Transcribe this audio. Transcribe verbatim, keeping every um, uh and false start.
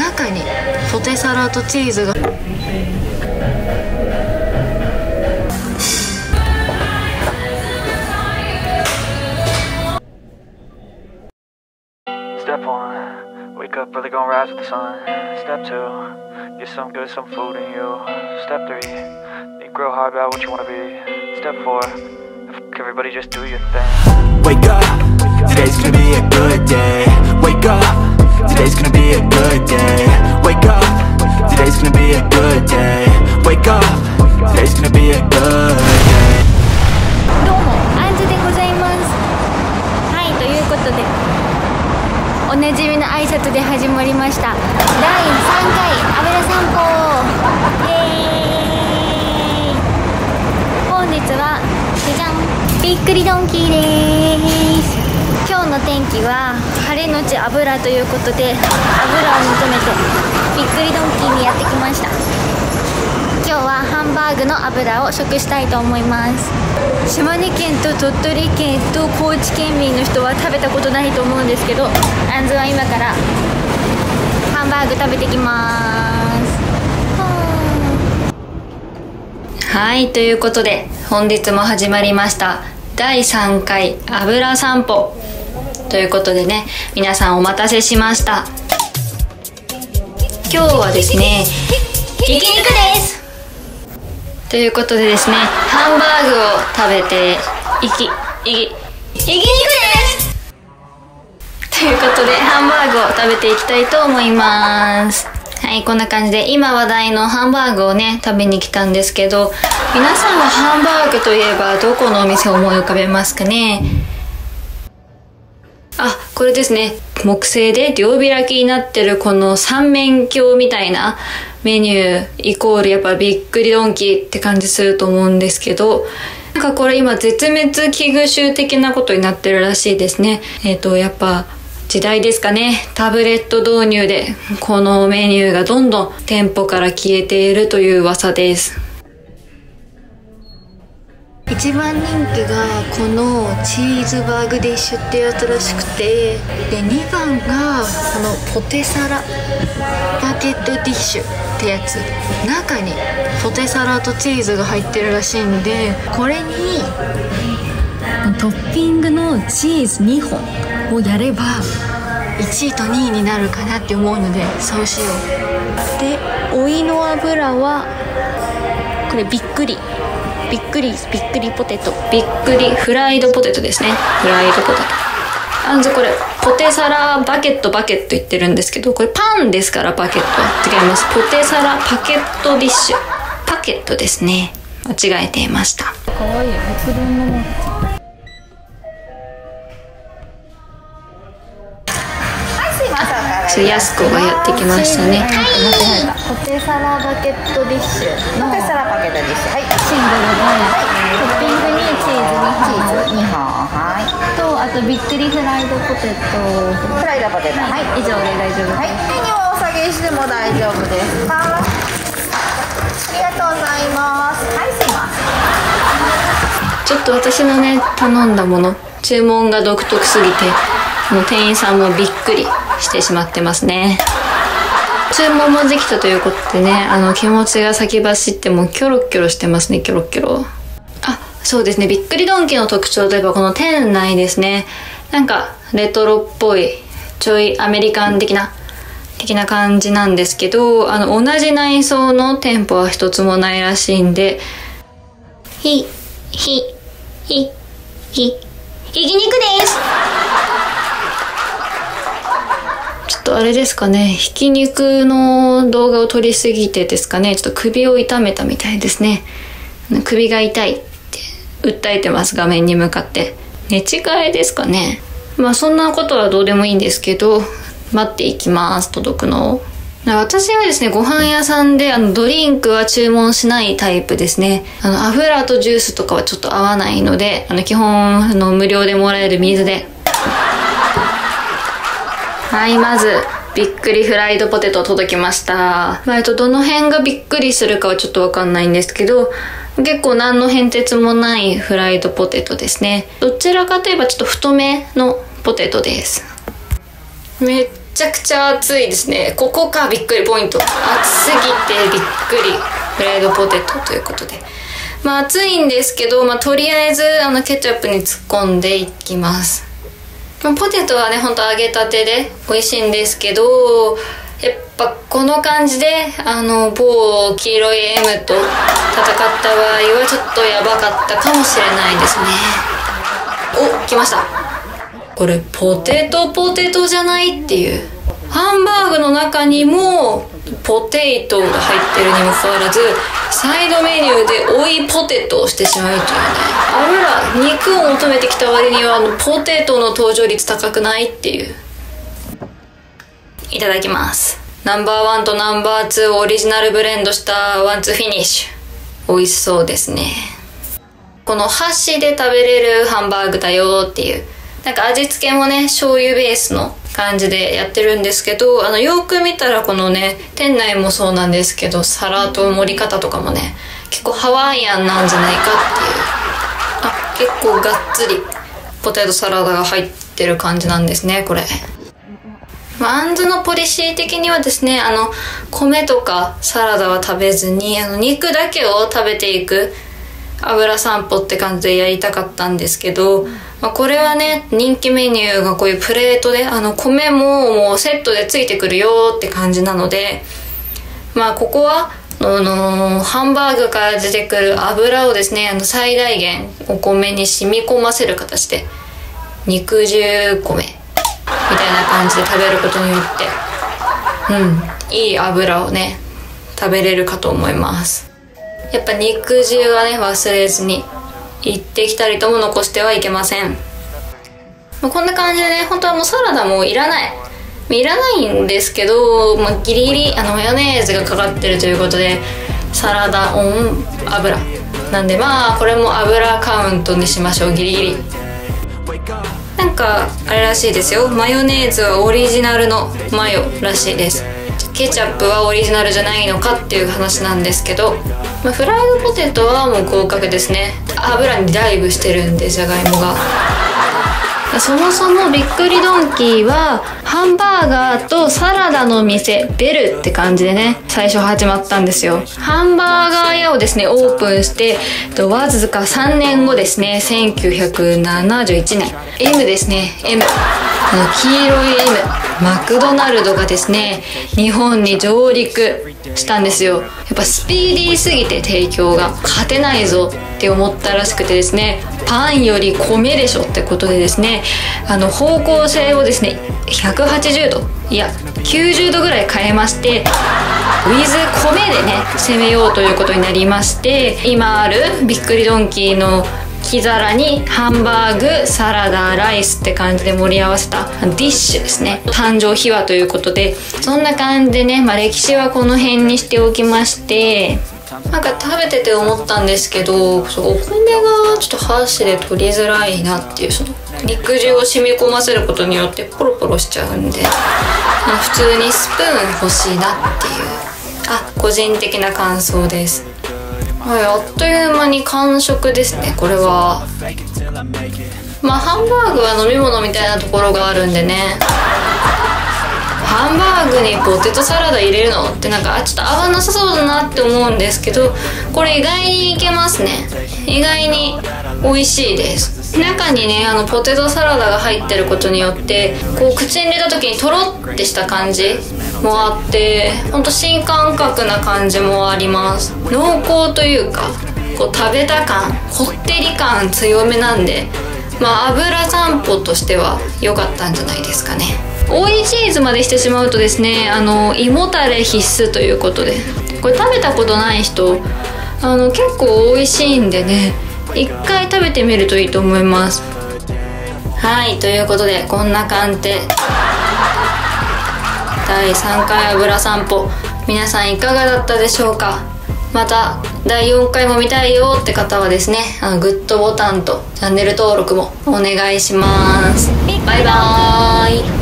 中にポテサラとチーズが。Everybody just do your thing. Wake up, today's gonna be a good day. Wake up, today's gonna be a good day. Wake up, today's gonna be a good day. Wake up, today's gonna be a good day. どうも、アンジュでございます。はい、ということでおなじみの挨拶で始まりました。だいさんかいあべら散歩。イエーイ。本日はじゃん。びっくりドンキーでーす。今日の天気は晴れのち油ということで、油を求めてびっくりドンキーにやってきました。今日はハンバーグの油を食したいと思います。島根県と鳥取県と高知県民の人は食べたことないと思うんですけど、あんずは今からハンバーグ食べてきます。はーい、ということで本日も始まりましただいさんかいあべら散歩ということでね、皆さんお待たせしました。今日はですね、ひき肉ですということでですね、ハンバーグを食べていきいきひき肉ですということで、ハンバーグを食べていきたいと思います。はい、こんな感じで今話題のハンバーグをね食べに来たんですけど、皆さんはハンバーグといえばどこのお店を思い浮かべますかね。あ、これですね。木製で両開きになってるこの三面鏡みたいなメニューイコールやっぱびっくりドンキーって感じすると思うんですけど、なんかこれ今絶滅危惧種的なことになってるらしいですね。えっとやっぱ時代ですかね。タブレット導入でこのメニューがどんどん店舗から消えているという噂です。一番人気がこのチーズバーグディッシュってやつらしくて、でにばんがこのポテサラバケットディッシュってやつ、中にポテサラとチーズが入ってるらしいんで、これにトッピングのチーズにほんをやればいちいとにいになるかなって思うので、そうしよう。で、おいの油はこれびっくりびっくりびっくりポテトびっくりフライドポテトですね。フライドポテト。あんずこれポテサラバケットバケット言ってるんですけど、これパンですからバケットは違います。ポテサラパケットディッシュパケットですね。間違えていました。かわいい袋の。やすこがやってきましたね。ポテサラバケットディッシュのポテサラバケットディッシュ、はい、シングルで、トッピングにチーズにチーズにほん、はいと、あとびっくりフライドポテトフライドポテト、はい、以上で大丈夫です。はい、手にはお下げしても大丈夫です。ありがとうございます。はい、すいません。ちょっと私のね頼んだもの注文が独特すぎて、もう店員さんもびっくりしてしまってますね。注文もできたということでね、あの気持ちが先走ってもうキョロキョロしてますね。キョロキョロ。あ、そうですね、びっくりドンキの特徴といえばこの店内ですね。なんかレトロっぽいちょいアメリカン的な的な感じなんですけど、あの同じ内装の店舗は一つもないらしいんで、ひひひひひき肉です。ちょっとあれですかね、ひき肉の動画を撮りすぎてですかね、ちょっと首を痛めたみたいですね。首が痛いって訴えてます、画面に向かって。寝違えですかね。まあそんなことはどうでもいいんですけど、待っていきます、届くのを。私はですね、ご飯屋さんであのドリンクは注文しないタイプですね。あの油とジュースとかはちょっと合わないので、あの基本あの無料でもらえる水で。はい、まず、びっくりフライドポテト届きました。まあ、えっと、どの辺がびっくりするかはちょっとわかんないんですけど、結構何の変哲もないフライドポテトですね。どちらかといえばちょっと太めのポテトです。めっちゃくちゃ暑いですね。ここかびっくりポイント。暑すぎてびっくりフライドポテトということで、まあ暑いんですけど、まあ、とりあえずあのケチャップに突っ込んでいきます。ポテトはねほんと揚げたてで美味しいんですけど、やっぱこの感じであの某黄色い エム と戦った場合はちょっとやばかったかもしれないですね。おっ来ました。これポテトポテトじゃないっていう、ハンバーグの中にもポテトが入ってるにもかかわらずサイドメニューで追いポテトをしてしまうというね。あらら、肉を求めてきた割にはあのポテトの登場率高くないっていう。いただきます。ナンバーワンとナンバーツーをオリジナルブレンドしたワンツーフィニッシュ、美味しそうですね。この箸で食べれるハンバーグだよっていう、なんか味付けもね醤油ベースの感じでやってるんですけど、あのよく見たらこのね店内もそうなんですけど皿と盛り方とかもね結構ハワイアンなんじゃないかっていう、あ結構がっつりポテトサラダが入ってる感じなんですねこれ。あんずのポリシー的にはですね、あの米とかサラダは食べずにあの肉だけを食べていく油散歩って感じでやりたかったんですけど、まあ、これはね人気メニューがこういうプレートであの米ももうセットでついてくるよって感じなので、まあここはあのー、ハンバーグから出てくる油をですねあの最大限お米に染み込ませる形で肉汁米みたいな感じで食べることによって、うん、いい油をね食べれるかと思います。やっぱ肉汁はね忘れずに一滴たりとも残してはいけません。こんな感じでね本当はもうサラダもいらないいらないんですけど、まあ、ギリギリあのマヨネーズがかかってるということでサラダオン油なんで、まあこれも油カウントにしましょう。ギリギリなんかあれらしいですよ、マヨネーズはオリジナルのマヨらしいです。ケチャップはオリジナルじゃないのかっていう話なんですけど、まあ、フライドポテトはもう合格ですね。油にダイブしてるんでじゃがいもが。そもそもびっくりドンキーはハンバーガーとサラダの店ベルって感じでね最初始まったんですよ。ハンバーガー屋をですねオープンしてわずかさんねんごですね、せんきゅうひゃくななじゅういちねん エム ですね。 エム この黄色い エム マクドナルドがですね日本に上陸したんですよ。やっぱスピーディーすぎて提供が勝てないぞって思ったらしくてですね、パンより米でしょってことでですねあの方向性をですねひゃくはちじゅうどいやきゅうじゅうどぐらい変えまして、ウィズ米でね攻めようということになりまして、今あるびっくりドンキーの木皿にハンバーグサラダライスって感じで盛り合わせたディッシュですね、誕生秘話ということでそんな感じでね、まあ、歴史はこの辺にしておきまして、なんか食べてて思ったんですけど、そうお米がちょっと箸で取りづらいなっていう、その肉汁を染み込ませることによってポロポロしちゃうんで普通にスプーン欲しいなっていう、あ個人的な感想です。はい、あっという間に完食ですねこれは。まあハンバーグは飲み物みたいなところがあるんでね、ハンバーグにポテトサラダ入れるのってなんかちょっと合わなさそうだなって思うんですけど、これ意外にいけますね。意外に美味しいです。中にねあのポテトサラダが入ってることによってこう口に入れた時にトロッてした感じもあって、ほんと新感覚な感じもあります。濃厚というかこう食べた感こってり感強めなんで、まあ油散歩としては良かったんじゃないですかね。追いチーズまでしてしまうとですねあの胃もたれ必須ということで、これ食べたことない人あの結構美味しいんでね一回食べてみるといいと思います。はいということでこんな感じでだいさんかい油散歩皆さんいかがだったでしょうか。まただいよんかいも見たいよって方はですねあのグッドボタンとチャンネル登録もお願いします。バイバーイ。